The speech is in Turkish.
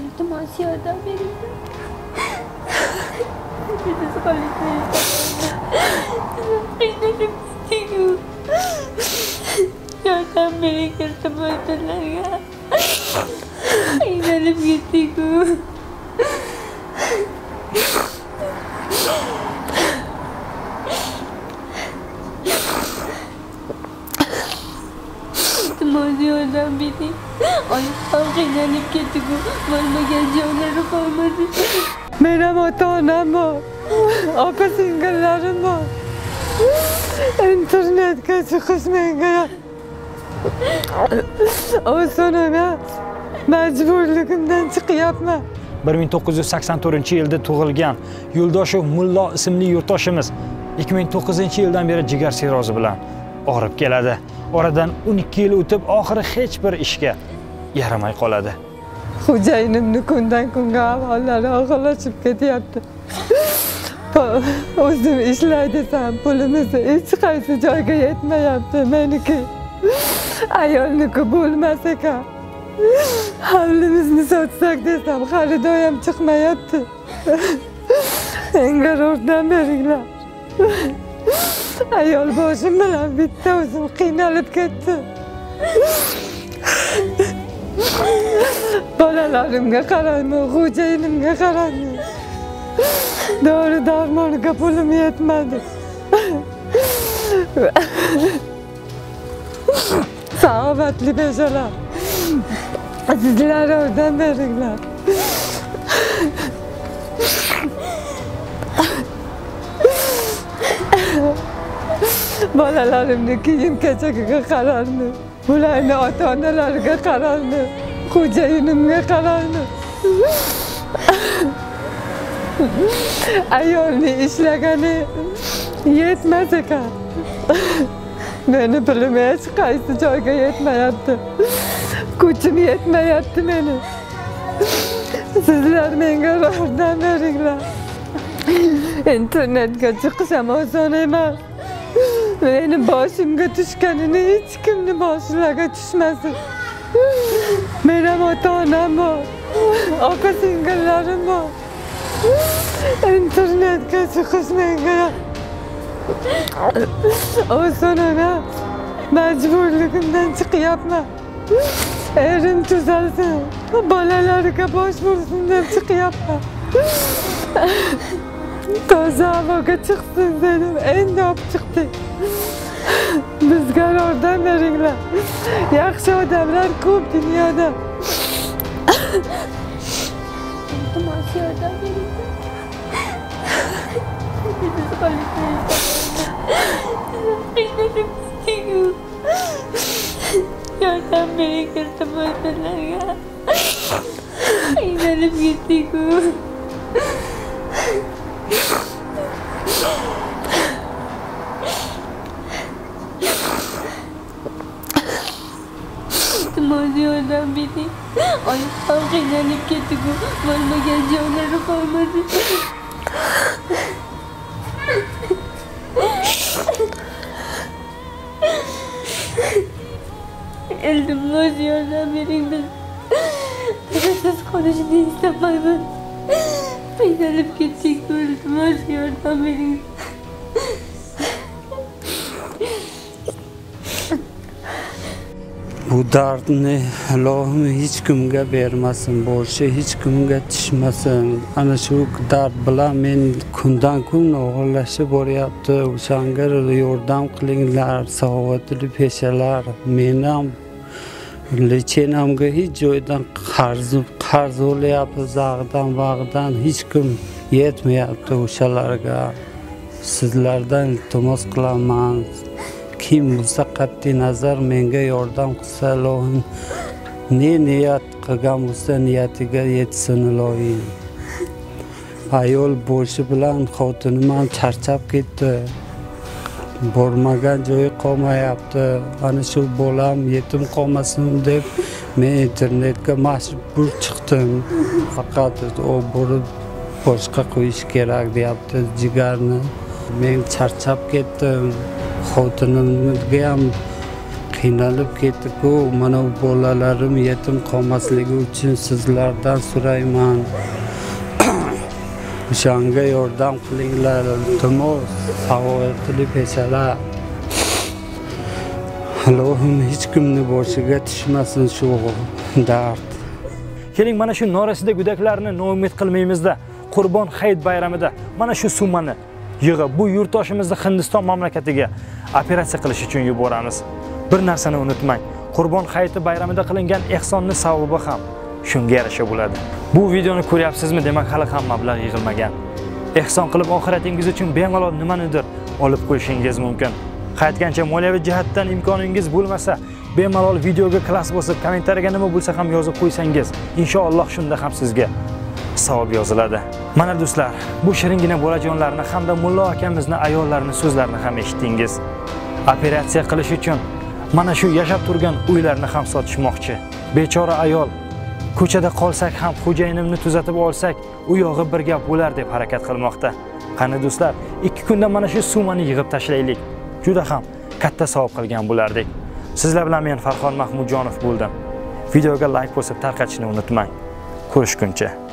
İltimas yardım verin. Hepinizi kaybetmeyin. İstiyorum. Yardım verin. Kırtım öldüler ya. İnanıp gidiyorum. Oradan biri ayıptan kaynanıp gitti bu. Varma geleceğileri kalmadı. Benim otanam o. Apasıngalarım o. İnternet kaçı kısmen gaya. O sonuna mecburluğumdan çık yapma. 1984 yılda tuğulgan Yo'ldoshov Mullo isimli yurttaşımız 2009 yıldan beri jigar sirozi bilan og'rib keladi. Oradan 12 yıl o'tib, oxiri hech bir ishga yaramay qoladi. Xo'jayinimni kundan kunga ahvollari og'irlashib ketyapti. O'zim ishlay desam, pulimiz hech qaysi joyga yetmayapti. Meniki ayolniki bo'lmas ekan. Havlimizni sotsak desam, xaridor ham chiqmayapti. Menga yordam beringlar. Ayol boshim bilan bitta o'zim qiynalib ketdi. Bolalarimga qarayman, xo'jayinimga qarayman. Dori-darmonga pulim yetmadi. Salomatli bejalar. Sizlar yordam beringlar. Bolalarımni kiyim-kechakiga qararni, ularni ota-onalariga qararni, xo'jayinimga qararni. Ayolni ishlagani yetmas ekan. Meni pulim hech qaysi joyga yetmayapti. Kuchim yetmayapti meni. Sizlar menga yordam beringlar. Internetga chiqsam oson emas. Benim başımga düşkenini hiç kimli başlarga düşmesin. Benim ota-onam o. Opa-singillerim o. İnternetga çıkış menga. O sonuna mecburluğumdan çık yapma. Erim düzelsin. Bolalarga boş vursundan çık yapma. Toza havaga çıksın dedim, endi olib chiqdik. Bizga yordam beringlar. Yaxshi odamlar ko'p dunyoda. Iltimos yordam beringlar. Bizni qo'llab-quvvatlang. Yordam bering, iltimoslarga. Qiynalib ketdik. İltimos yordam berin. Ayıptan kaynanıp ketdi bu. Varma geleceğleri kalmadı. İltimos yordam berin. Siz konuşmayı istemayman. Kaynanıp ketdik bu. İltimos yordam berin. Bu dardni Allohim hech kimga bermasin, boshi hech kimga tushmasin. Ana shu dard bilan men kundan kun og'irlashib boryapti. O'shanga yordam qilinglar, saxovatli peshalar. Men ham lechenamga hech joydan qarz olyapmiz, zag'dan vag'dan hech kim yetmayapti o'shalarga. Sizlardan iltimos qilaman. Kim bo'lsa qat'iy nazar menga yordam qilsa, Allohim ne niyat qilgan bo'lsa niyatiga yetsin Allohim. Ayol bo'shi bilan xotinim ham charchab ketdi. Bormagan joyi qolmayapti. Ana shu bolam yetim qolmasin deb men internetga majbur chiqdim. Faqat o borib boshqa qo'yish kerak deyapti jigarni. Men charchab ketdim. Xotinimga ham qiynalib ketdi-ku, mana bolalarim yetim qolmasligi uchun sizlardan so'rayman. O'shanga yordam qilinglar, iltimos, savodli peshalar. Allohim hech kimni boshiga tushmasin shu dard. Keling mana shu norasida gudaklarni noumid qilmaymizda, Qurbon hayit bayramida mana shu summani yig'ib, bu yurtdoshimizni Hindiston mamlakatiga operatsiya qilish uchun yuboramiz. Bir narsani unutmang. Qurbon hayiti bayramida qilingan ehsonning savobi ham shunga yarasha bo'ladi. Bu videoni ko'ryapsizmi, demak hali ham mablag' yig'ilmagan. Ehson qilib oxiratingiz uchun bemalol nimanidir olib qo'yishingiz mumkin. Qaytgancha moliyaviy jihatdan imkoningiz bo'lmasa, bemalol videoga klass bosib, kommentariyaga nima bo'lsa ham yozib qo'ysangiz, inshaalloh shunda ham sizga savob yoziladi. Mana do'stlar, bu shiringina bolajonlarni hamda Mulla akamizning ayollarining so'zlarini ham eshitdingiz. Operatsiya qilish uchun mana shu yashab turgan uylarni ham sotishmoqchi. Bechora ayol ko'chada qolsak ham xo'jayinimni tuzatib olsak, u yog'i bir gap bo'lar deb harakat qilmoqda. Qani do'stlar, 2 kunda mana shu summani yig'ib tashlaylik. Juda ham katta savob qilgan bo'lardik. Sizlar bilan men Farxon Mahmudjonov bo'ldim. Videoga like bosib tarqatishni unutmang. Ko'rishguncha